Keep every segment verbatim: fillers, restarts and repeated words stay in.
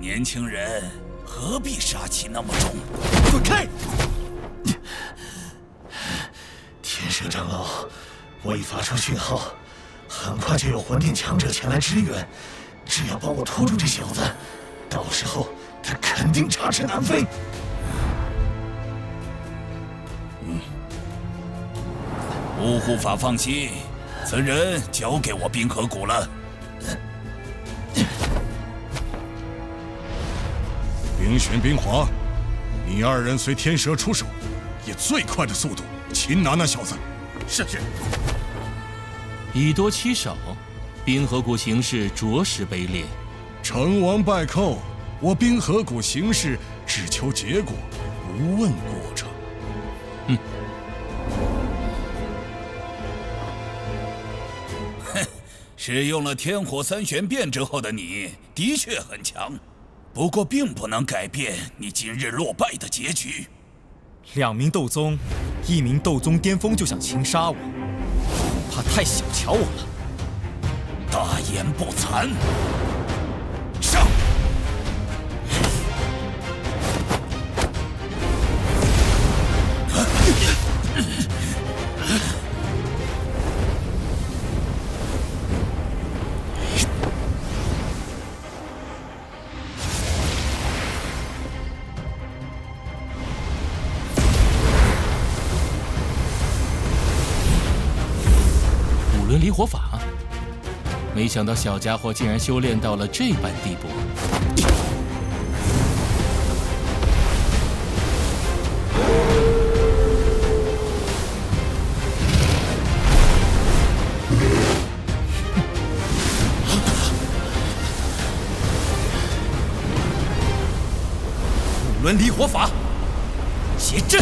年轻人何必杀气那么重？滚开！天神长老，我已发出讯号，很快就有魂殿强者前来支援。只要帮我拖住这小子，到时候他肯定插翅难飞。 无护法，放心，此人交给我冰河谷了。冰玄、冰皇，你二人随天蛇出手，以最快的速度擒拿那小子。是是。以多欺少，冰河谷形势着实卑劣。成王败寇，我冰河谷行事只求结果，不问过程。哼、嗯。 使用了天火三玄变之后的你，的确很强，不过并不能改变你今日落败的结局。两名斗宗，一名斗宗巅峰就想擒杀我，怕太小瞧我了。大言不惭，上！离火法，没想到小家伙竟然修炼到了这般地步。五轮离火法，结阵。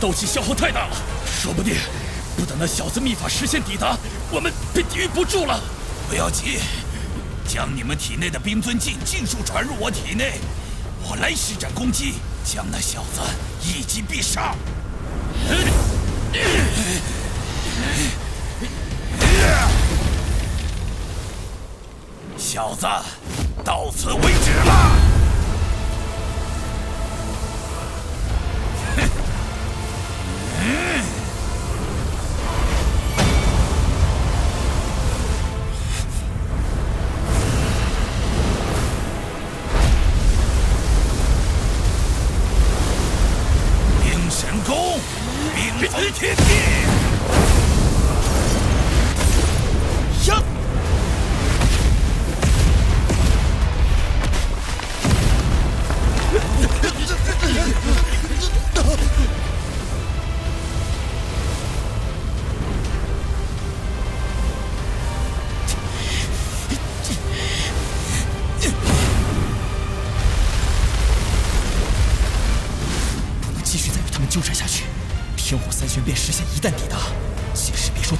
斗气消耗太大了，说不定不等那小子秘法时限抵达，我们便抵御不住了。不要急，将你们体内的冰尊劲尽数传入我体内，我来施展攻击，将那小子一击必杀。小子，到此为止了。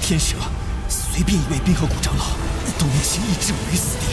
天蛇，随便一位冰河谷长老都能轻易置我于死地。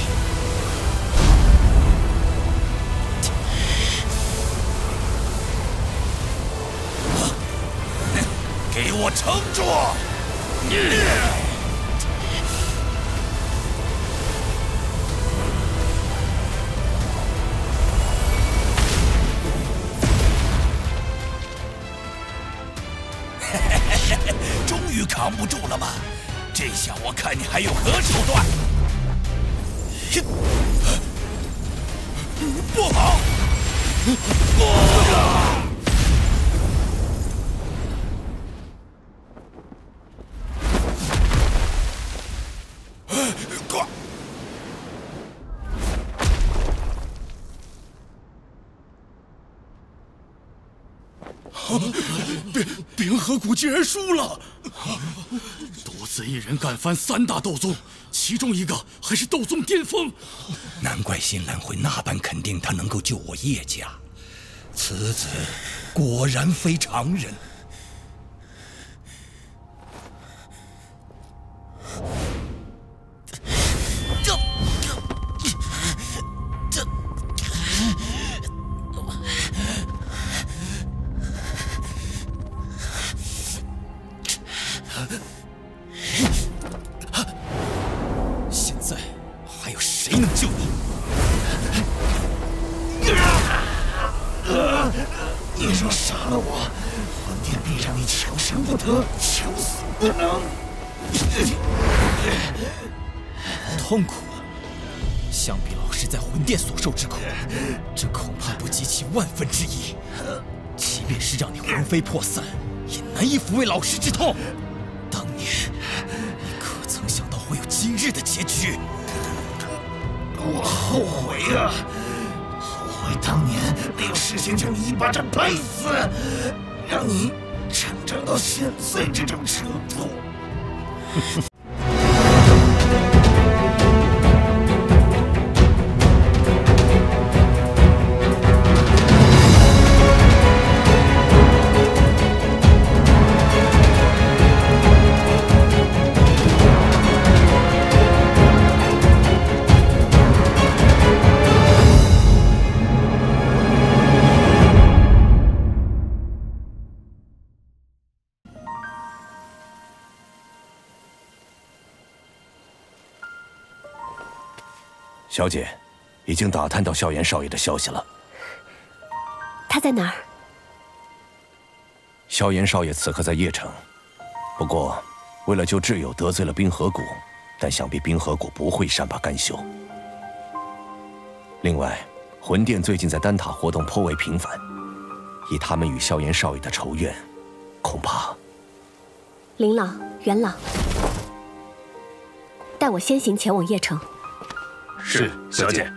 我看你还有何手段！不好！快！冰冰河谷竟然输了！独自一人干翻三大斗宗，其中一个还是斗宗巅峰。 难怪新兰会那般肯定他能够救我叶家，此子果然非常人。这这这，现在还有谁能救你？ 你若杀了我，皇天必让你求生不得，求死不能。痛苦，相比老师在魂殿所受之苦，这恐怕不及其万分之一。即便是让你魂飞魄散，也难以抚慰老师之痛。当年，你可曾想到会有今日的结局？我后悔啊！ 当年没有事先将你一巴掌拍死，让你成长到现在这种程度。小姐，已经打探到萧炎少爷的消息了。他在哪儿？萧炎少爷此刻在邺城，不过为了救挚友得罪了冰河谷，但想必冰河谷不会善罢甘休。另外，魂殿最近在丹塔活动颇为频繁，以他们与萧炎少爷的仇怨，恐怕……林老、元老，带我先行前往邺城。 是，小姐。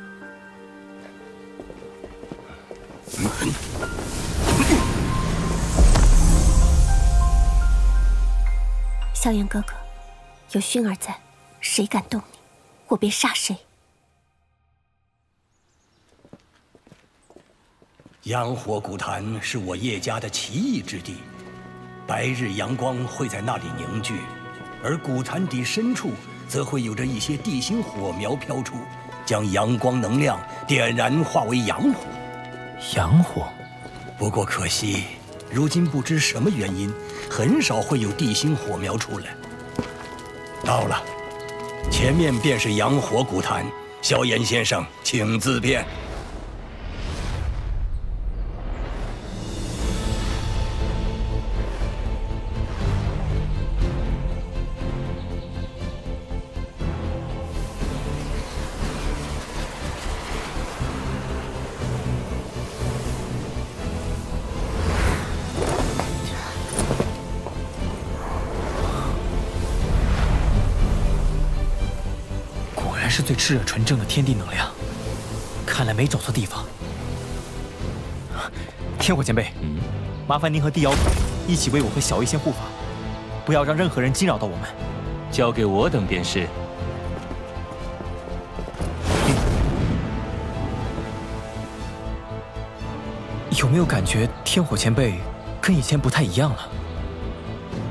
萧炎哥哥，有薰儿在，谁敢动你，我便杀谁。阳火古潭是我叶家的奇异之地，白日阳光会在那里凝聚，而古潭底深处。 则会有着一些地心火苗飘出，将阳光能量点燃，化为阳火。阳火，不过可惜，如今不知什么原因，很少会有地心火苗出来。到了，前面便是阳火古潭，萧炎先生，请自便。 是最炽热纯正的天地能量，看来没找错地方。天火前辈，嗯、麻烦您和地妖一起为我和小医仙护法，不要让任何人惊扰到我们。交给我等便是。嗯、有没有感觉天火前辈跟以前不太一样了？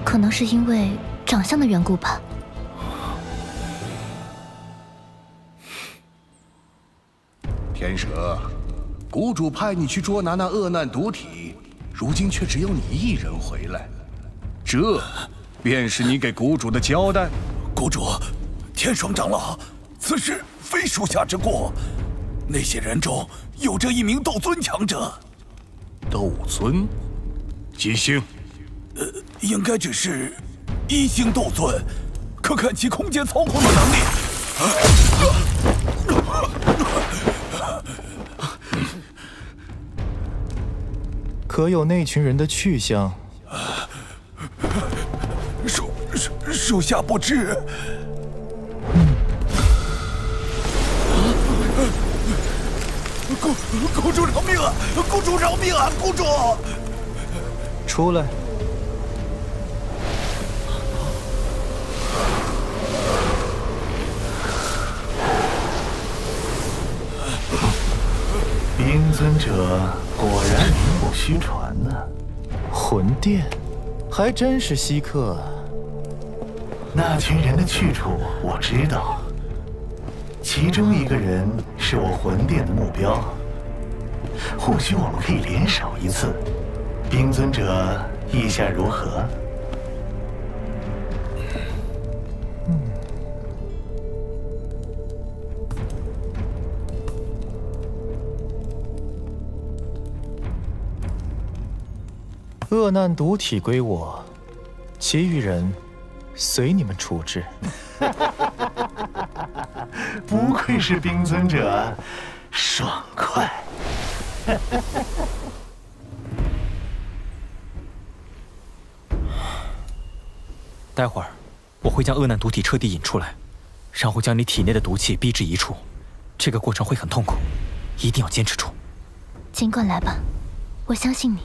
可能是因为长相的缘故吧。 天蛇，谷主派你去捉拿那恶难毒体，如今却只有你一人回来，这便是你给谷主的交代。谷主，天爽长老，此事非属下之过。那些人中有着一名斗尊强者。斗尊？几星？呃，应该只是一星斗尊，可看其空间操控的能力。啊啊啊 啊,可有那群人的去向？属属属下不知。嗯、公公主饶命啊！公主饶命啊！公主！出来。 阴尊者果然名不虚传呢、啊。魂殿，还真是稀客、啊。那群人的去处我知道，其中一个人是我魂殿的目标，或许我们可以联手一次。冰尊者意下如何？嗯。 恶难毒体归我，其余人随你们处置。不愧是冰尊者，爽快。待会儿我会将恶难毒体彻底引出来，然后将你体内的毒气逼至一处。这个过程会很痛苦，一定要坚持住。尽管来吧，我相信你。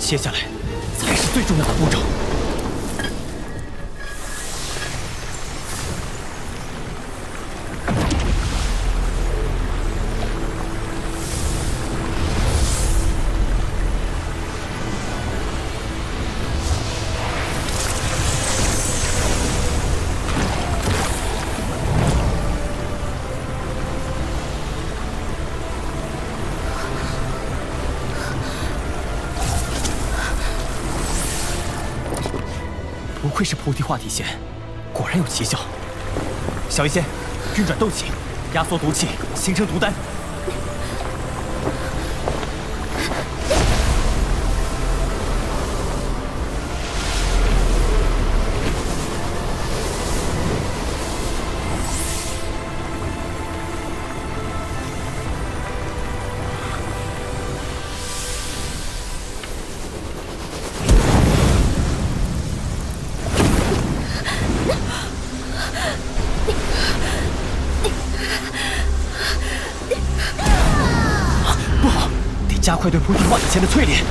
接下来才是最重要的步骤。不愧是菩提化体仙，果然有奇效。小医仙，运转斗气，压缩毒气，形成毒丹。 加快对菩提化体仙的淬炼。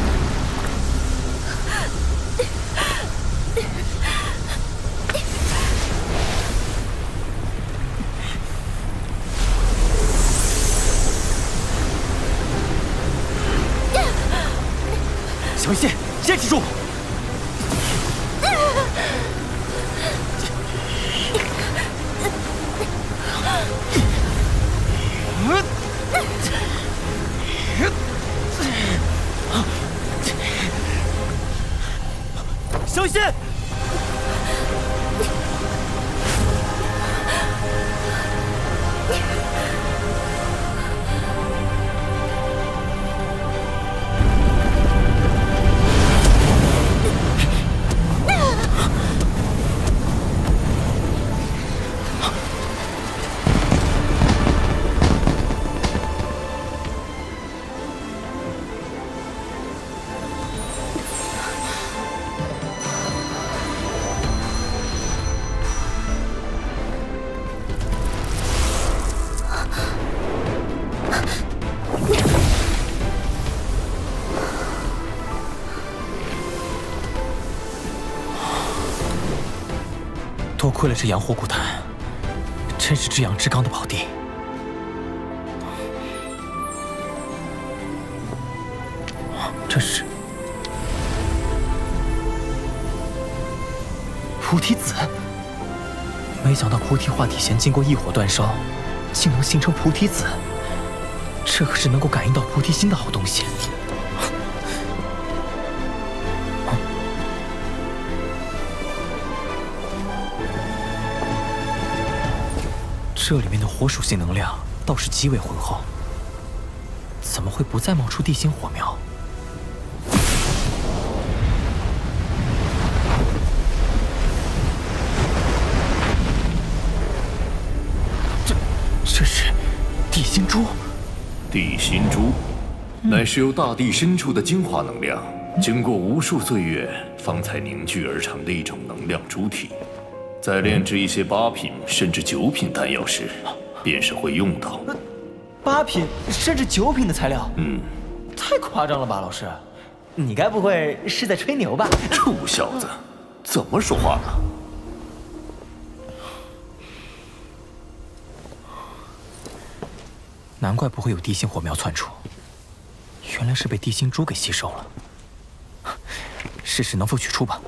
亏了这阳湖古坛，真是至阳之刚的宝地。真是菩提子，没想到菩提化体前经过异火煅烧，竟能形成菩提子，这可是能够感应到菩提心的好东西。 这里面的火属性能量倒是极为浑厚，怎么会不再冒出地心火苗？这这是地心珠。地心珠，乃是由大地深处的精华能量，经过无数岁月方才凝聚而成的一种能量珠体。 在炼制一些八品甚至九品丹药时，便是会用到。八品甚至九品的材料，嗯，太夸张了吧，老师？你该不会是在吹牛吧？臭小子，怎么说话呢？难怪不会有地心火苗窜出，原来是被地心珠给吸收了。试试能否取出吧。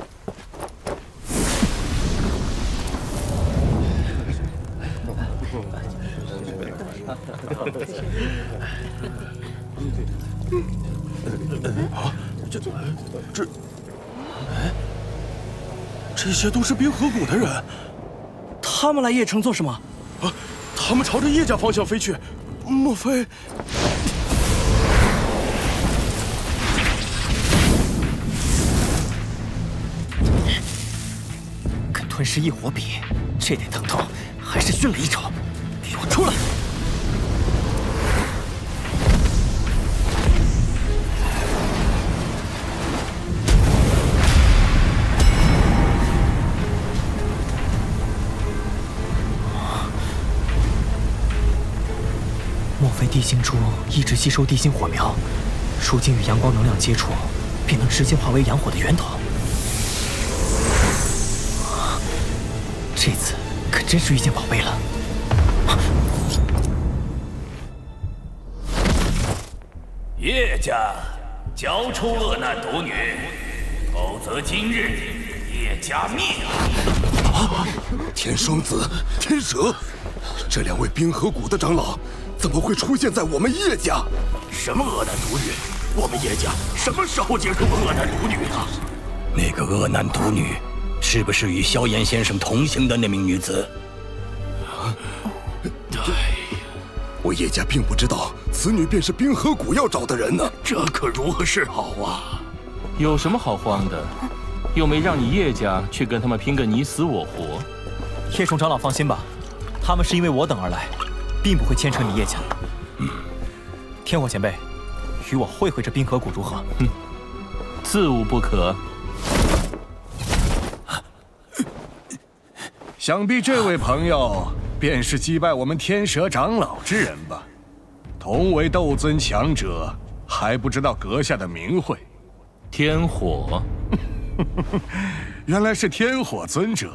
啊，这这，哎，这些都是冰河谷的人，他们来叶城做什么？啊，他们朝着叶家方向飞去，莫非？ 吞噬异火比，这点疼痛还是逊了一筹。给我出来！莫非地心珠一直吸收地心火苗，如今与阳光能量接触，便能直接化为阳火的源头？ 这次可真是遇见宝贝了。叶家交出恶难独女，否则今日叶家灭了。啊！天双子、天蛇，这两位冰河谷的长老，怎么会出现在我们叶家？什么恶难独女？我们叶家什么时候接触过恶难独女了？那个恶难独女。 是不是与萧炎先生同行的那名女子？啊！我叶家并不知道此女便是冰河谷要找的人呢，这可如何是好啊？有什么好慌的？又没让你叶家去跟他们拼个你死我活。叶崇长老放心吧，他们是因为我等而来，并不会牵扯你叶家。嗯，天火前辈，与我会会这冰河谷如何？嗯，自无不可。 想必这位朋友便是击败我们天蛇长老之人吧？同为斗尊强者，还不知道阁下的名讳。天火，原来是天火尊者。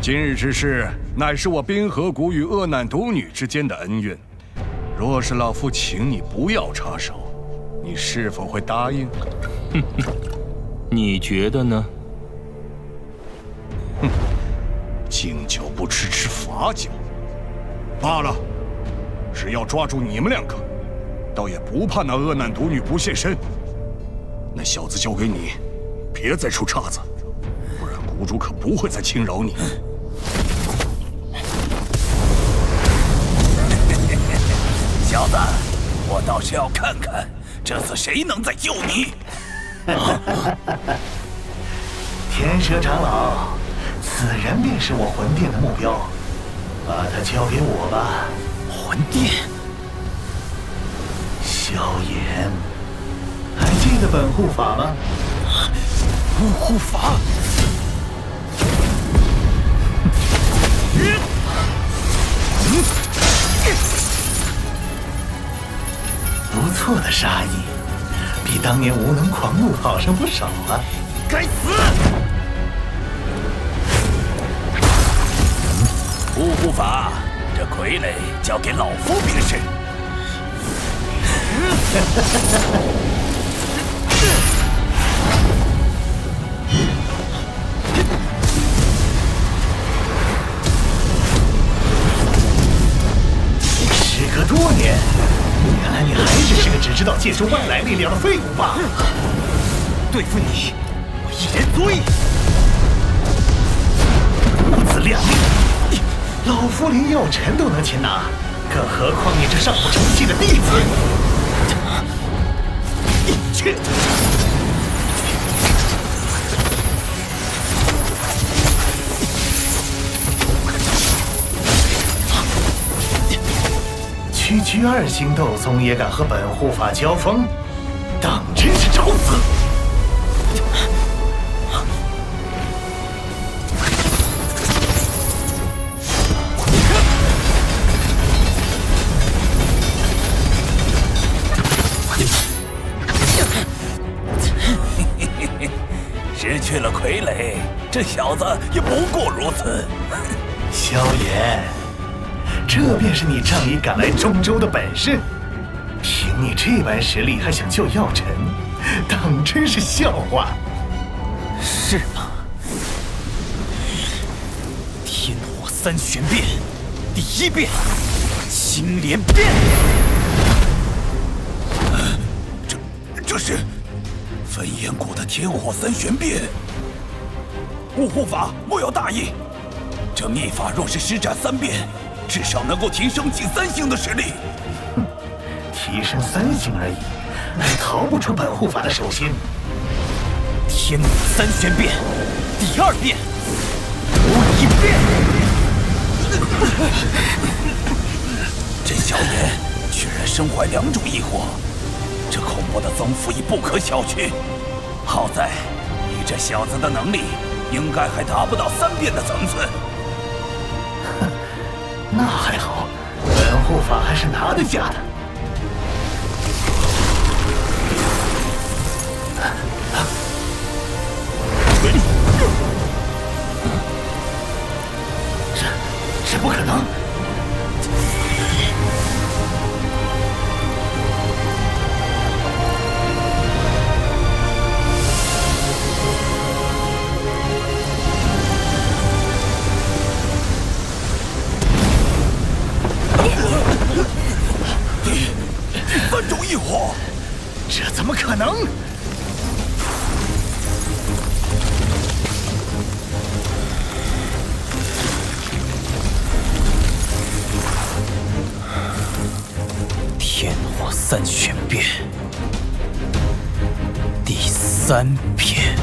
今日之事，乃是我冰河谷与恶难独女之间的恩怨。若是老夫请你不要插手，你是否会答应？你觉得呢？哼。 敬酒不吃吃罚酒，罢了。只要抓住你们两个，倒也不怕那恶难独女不现身。那小子交给你，别再出岔子，不然谷主可不会再轻饶你。小子，我倒是要看看这次谁能再救你。天蛇长老。 此人便是我魂殿的目标，把他交给我吧。魂殿，萧炎，还记得本护法吗？本护法。不错的杀意，比当年无能狂怒好上不少了。该死！不不罚，这傀儡交给老夫便是。时隔多年，原来你还只是个只知道借助外来力量的废物吧？对付你，我一人足矣。不自量力！老夫连药尘都能擒拿，更何况你这上不成器的弟子？去！ 区区二星斗宗也敢和本护法交锋，当真是找死！失去了傀儡，这小子也不过如此。萧炎。 这便是你仗义赶来中州的本事，凭你这般实力还想救药尘，当真是笑话，是吗？天火三玄变，第一变，青莲变。这这是焚炎谷的天火三玄变。护护法莫要大意，这秘法若是施展三遍。 至少能够提升近三星的实力。哼，提升三星而已，还逃不出本护法的手心。天火三玄变，第二变，无一变。这萧炎居然身怀两种异火，这恐怖的宗父已不可小觑。好在以这小子的能力，应该还达不到三变的层次。 那还好，本护法还是拿得下的。这这不可能！三玄变，第三篇。